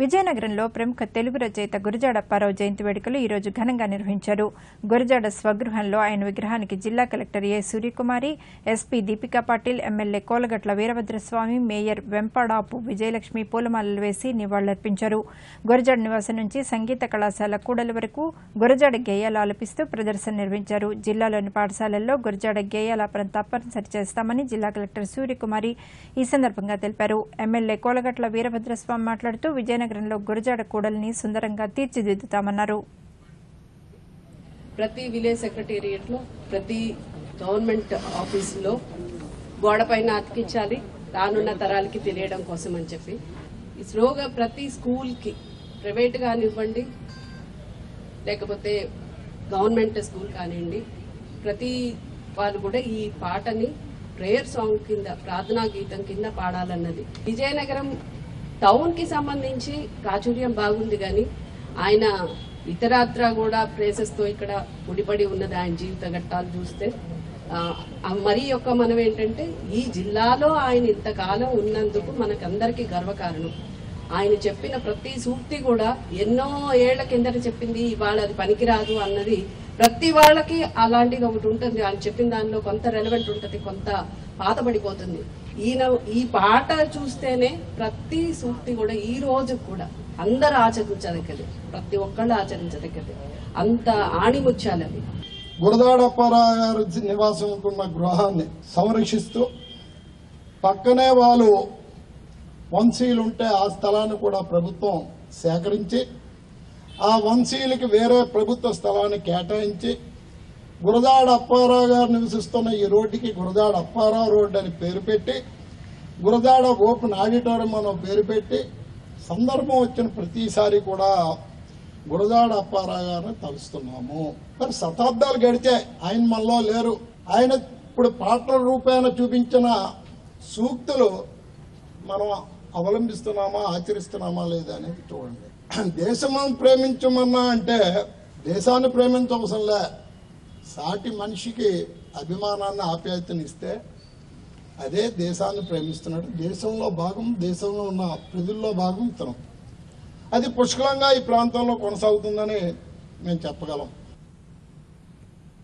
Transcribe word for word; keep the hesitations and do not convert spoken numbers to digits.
విజయనగరంలో ప్రముఖ తెలుగు రచయిత గురజాడ అప్పారావు జయంతి వేడుకలు ఈ రోజు ఘనంగా నిర్వహించారు. గురజాడ స్వగృహంలో ఆయన విగ్రహానికి జిల్లా collector A Suryakumari, SP Deepika Patil, MLA Kolagatla Veerabhadraswamy, mayor Vempadapu Vijayalakshmi పూలమాలలు వేసి నివాళులర్పించారు. గురజాడ నివాసం నుంచి సంగీత కళాశాల కూడలి వరకు గురజాడ గేయాలు ఆలపిస్తూ ప్రదర్శన నిర్వహించారు. జిల్లాలోని పాఠశాలల్లో గురజాడ గేయాలాపనం తప్పనిసరి చేస్తామని జిల్లా కలెక్టర్ సూర్యకుమారి ఈ సందర్భంగా తెలిపారు. ఎమ్మెల్యే కోలగట్ల వీరభద్రస్వామి మాట్లాడుతూ విజయనగరంలో గురజాడ కూడలిని సుందరంగా తీర్చిదిద్దుతామన్నారు. ప్రతి విలేజ్ సెక్రటేరియట్ లో, ప్రతి గవర్నమెంట్ ఆఫీస్ లో గోడపైన అతికించాలి, రానున్న తరాలకి తెలియడం కోసం అని చెప్పి ఈ స్లోగా ప్రతి స్కూల్ కి, ప్రైవేట్ కానివ్వండి లేకపోతే గవర్నమెంట్ స్కూల్ కానివ్వండి, ప్రతి వాళ్ళు కూడా ఈ పాటని ప్రేయర్ సాంగ్ కింద, ప్రార్థనా గీతం కింద పాడాలన్నది. విజయనగరం టౌన్ కి సంబంధించి ప్రాచుర్యం బాగుంది కానీ ఆయన ఇతరాత్ర కూడా ప్లేసెస్ తో ఇక్కడ ముడిపడి ఉన్నది. ఆయన జీవిత ఘట్టాలు చూస్తే మరి యొక్క మనం ఏంటంటే ఈ జిల్లాలో ఆయన ఇంతకాలం ఉన్నందుకు మనకందరికీ గర్వకారణం. ఆయన చెప్పిన ప్రతి సూక్తి కూడా ఎన్నో ఏళ్ల కిందట చెప్పింది, ఇవాళ అది పనికిరాదు అన్నది ప్రతి వాళ్ళకి అలాంటిది ఒకటి ఉంటుంది. ఆయన చెప్పిన దానిలో కొంత రెలవెంట్ ఉంటుంది, కొంత పాతపడిపోతుంది. ఈయన ఈ పాట చూస్తేనే ప్రతి సూక్తి కూడా ఈ రోజు కూడా అందరు ఆచరించదగ్గది, ప్రతి ఒక్కళ్ళు ఆచరించదగ్గది, అంత ఆణిముచ్చాలవి. గురజాడ అప్పారావు గారు నివాసం ఉంటున్న గృహాన్ని సంరక్షిస్తూ పక్కనే వాళ్ళు వంశీయులుంటే ఆ స్థలాన్ని కూడా ప్రభుత్వం సేకరించి ఆ వంశీయులకి వేరే ప్రభుత్వ స్థలాన్ని కేటాయించి గురజాడ అప్పారావు గారు నివసిస్తున్న ఈ రోడ్డుకి గురజాడ అప్పారావు రోడ్డు అని పేరు పెట్టి, గురజాడ ఓపెన్ ఆడిటోరియం అని పేరు పెట్టి సందర్భం వచ్చిన ప్రతిసారి కూడా గురజాడ అప్పారావు గారిని తలుస్తున్నాము. మరి శతాబ్దాలు గడిచే ఆయన మనలో లేరు. ఆయన ఇప్పుడు పాటల రూపేణ చూపించిన సూక్తులు మనం అవలంబిస్తున్నామా, ఆచరిస్తున్నామా లేదా అనేది చూడండి. దేశం ప్రేమించమన్నా అంటే దేశాన్ని ప్రేమించవసంలే, సాటి మనిషికి అభిమానాన్ని, ఆప్యాయతని ఇస్తే అదే దేశాన్ని ప్రేమిస్తున్నాడు. దేశంలో భాగం, దేశంలో ఉన్న ప్రజల్లో భాగం ఇతను. అది పుష్కలంగా ఈ ప్రాంతంలో కొనసాగుతుందని మేము చెప్పగలం.